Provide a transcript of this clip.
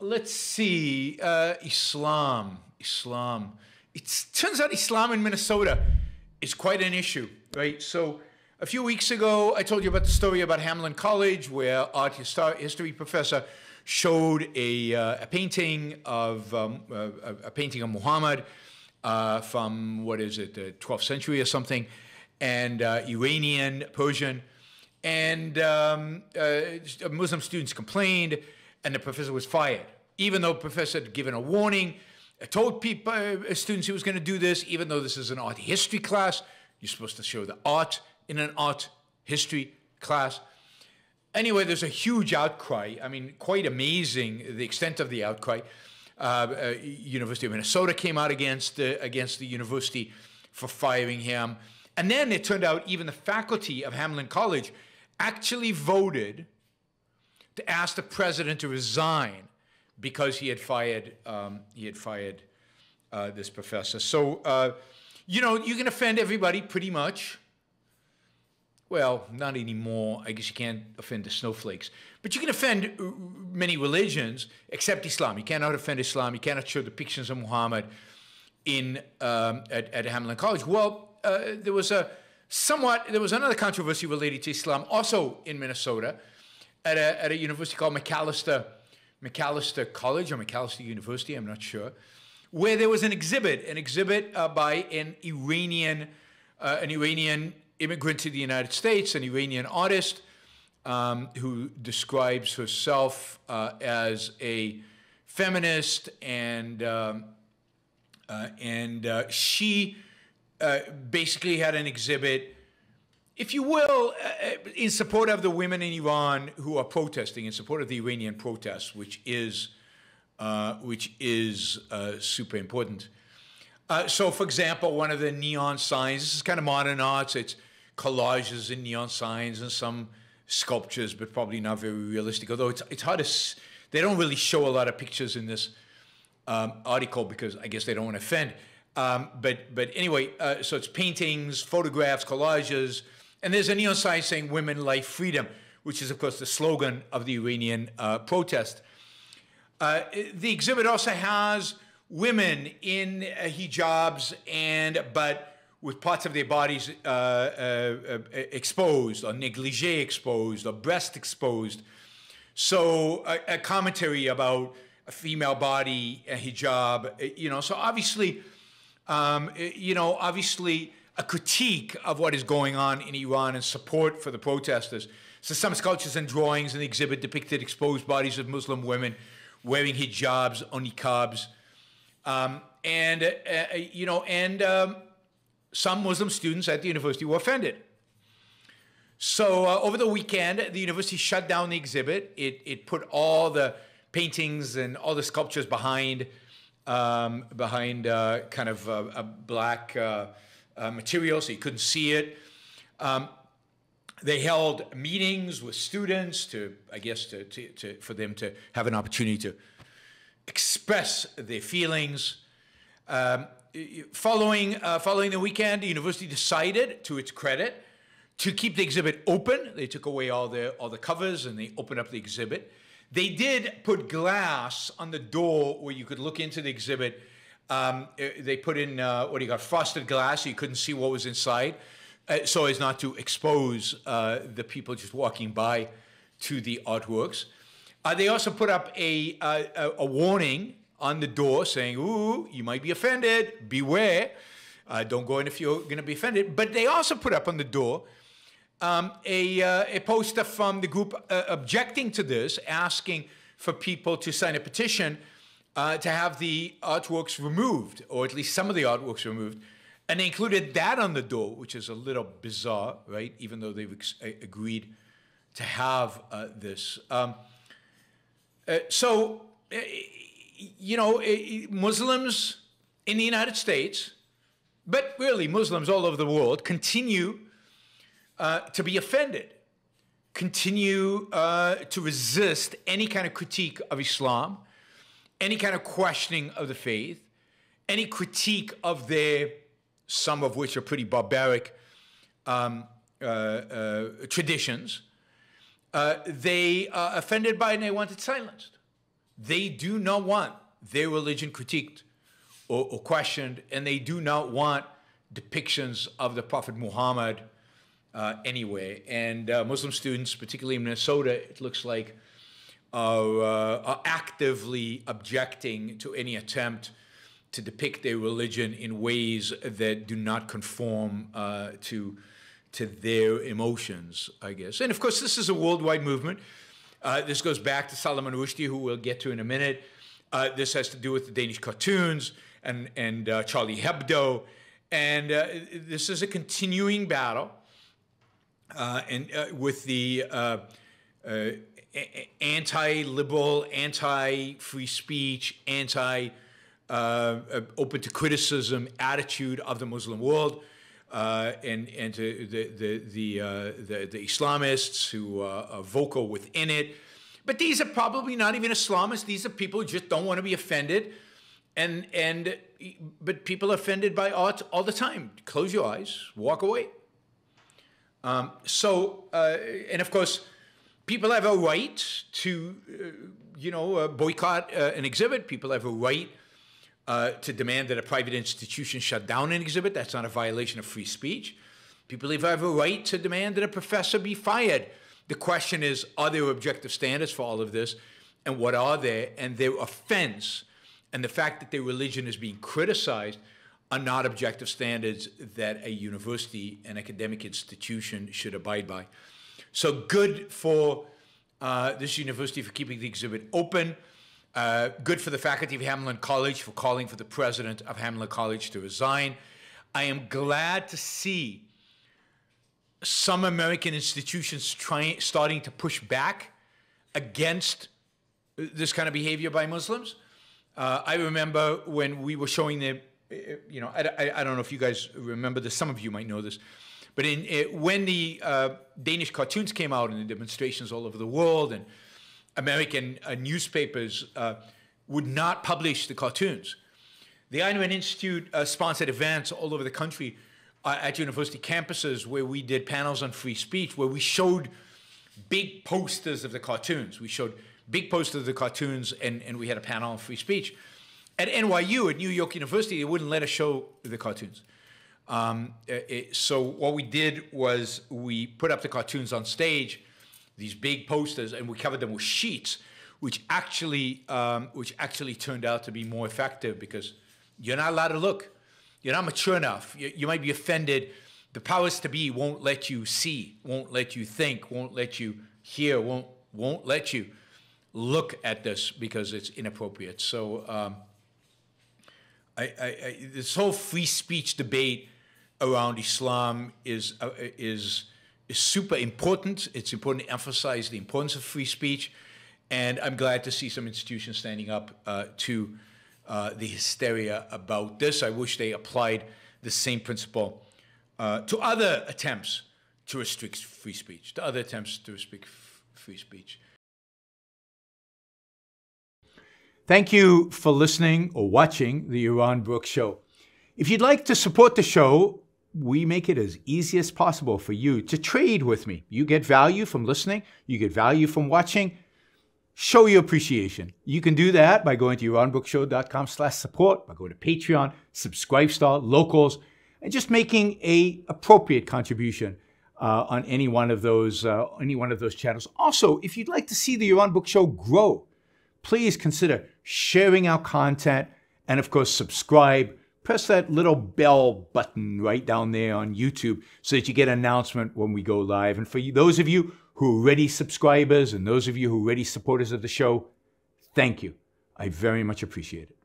Let's see, Islam. It turns out Islam in Minnesota is quite an issue, right? So a few weeks ago, I told you about the story about Hamline College, where art history professor showed a painting of Muhammad from, what is it, the 12th century or something, and Iranian, Persian, and Muslim students complained, and the professor was fired, even though the professor had given a warning, told people, students he was going to do this, even though this is an art history class. You're supposed to show the art in an art history class. Anyway, there's a huge outcry. I mean, quite amazing, the extent of the outcry. University of Minnesota came out against the university for firing him. And then it turned out even the faculty of Hamline College actually voted to ask the president to resign because he had fired this professor. So, you know, you can offend everybody pretty much. Well, not anymore. I guess you can't offend the snowflakes. But you can offend many religions except Islam. You cannot offend Islam. You cannot show depictions of Muhammad in, at Hamline College. Well, there was another controversy related to Islam also in Minnesota at a university called Macalester College or Macalester University, I'm not sure, where there was an exhibit by an Iranian immigrant to the United States, an Iranian artist who describes herself as a feminist, and she basically had an exhibit, if you will, in support of the women in Iran who are protesting, in support of the Iranian protests, which is super important. So, for example, one of the neon signs, this is kind of modern art, so it's collages and neon signs and some sculptures, but probably not very realistic, although it's hard to, they don't really show a lot of pictures in this article because I guess they don't want to offend. But anyway, so it's paintings, photographs, collages, and there's a neon sign saying "Women, Life, Freedom," which is, of course, the slogan of the Iranian protest. The exhibit also has women in hijabs but with parts of their bodies exposed, or negligee exposed, or breast exposed. So a commentary about a female body, a hijab, you know. So obviously. You know, obviously a critique of what is going on in Iran and support for the protesters. So some sculptures and drawings in the exhibit depicted exposed bodies of Muslim women wearing hijabs, niqabs, and some Muslim students at the university were offended. So over the weekend, the university shut down the exhibit. It put all the paintings and all the sculptures behind kind of a black material, so you couldn't see it. They held meetings with students for them to have an opportunity to express their feelings. Following the weekend, the university decided, to its credit, to keep the exhibit open. They took away all the covers and they opened up the exhibit. They did put glass on the door where you could look into the exhibit. They put in, frosted glass so you couldn't see what was inside, so as not to expose the people just walking by to the artworks. They also put up a warning on the door saying, ooh, you might be offended, beware. Don't go in if you're going to be offended. But they also put up on the door a poster from the group objecting to this, asking for people to sign a petition to have the artworks removed, or at least some of the artworks removed. And they included that on the door, which is a little bizarre, right? Even though they've agreed to have this. You know, Muslims in the United States, but really Muslims all over the world, continue to be offended, continue to resist any kind of critique of Islam, any kind of questioning of the faith, any critique of their, some of which are pretty barbaric, traditions. They are offended by it and they want it silenced. They do not want their religion critiqued or questioned, and they do not want depictions of the Prophet Muhammad anyway. And Muslim students, particularly in Minnesota, it looks like, are actively objecting to any attempt to depict their religion in ways that do not conform to their emotions, I guess. And of course, this is a worldwide movement. This goes back to Salman Rushdie, who we'll get to in a minute. This has to do with the Danish cartoons and Charlie Hebdo. And this is a continuing battle with the anti-liberal, anti-free speech, anti-open to criticism attitude of the Muslim world, and to the Islamists who are vocal within it. But these are probably not even Islamists. These are people who just don't want to be offended. But people are offended by art all the time. Close your eyes, walk away. And of course, people have a right to, boycott an exhibit. People have a right to demand that a private institution shut down an exhibit. That's not a violation of free speech. People have a right to demand that a professor be fired. The question is, are there objective standards for all of this? And what are they? And their offense and the fact that their religion is being criticized are not objective standards that a university, an academic institution should abide by. So good for this university for keeping the exhibit open. Good for the faculty of Hamline College for calling for the president of Hamline College to resign. I am glad to see some American institutions starting to push back against this kind of behavior by Muslims. I remember when we were showing the, I don't know if you guys remember this, some of you might know this, but when the Danish cartoons came out in the demonstrations all over the world, and American newspapers would not publish the cartoons. The Ayn Rand Institute sponsored events all over the country at university campuses where we did panels on free speech, where we showed big posters of the cartoons. We showed big posters of the cartoons, and we had a panel on free speech. At NYU, at New York University, they wouldn't let us show the cartoons. So what we did was we put up the cartoons on stage, these big posters, and we covered them with sheets, which actually turned out to be more effective because you're not allowed to look. You're not mature enough. You might be offended. The powers to be won't let you see, won't let you think, won't let you hear, won't let you look at this because it's inappropriate. So this whole free speech debate around Islam is super important. It's important to emphasize the importance of free speech, and I'm glad to see some institutions standing up to the hysteria about this. I wish they applied the same principle to other attempts to restrict free speech, to other attempts to restrict free speech. Thank you for listening or watching The Yaron Brook Show. If you'd like to support the show, we make it as easy as possible for you to trade with me. You get value from listening. You get value from watching. Show your appreciation. You can do that by going to yaronbrookshow.com/support, by going to Patreon, Subscribestar, Locals, and just making an appropriate contribution on any one of those channels. Also, if you'd like to see The Yaron Brook Show grow, please consider sharing our content and, of course, subscribe. Press that little bell button right down there on YouTube so that you get an announcement when we go live. And for you, those of you who are already subscribers and those of you who are already supporters of the show, thank you. I very much appreciate it.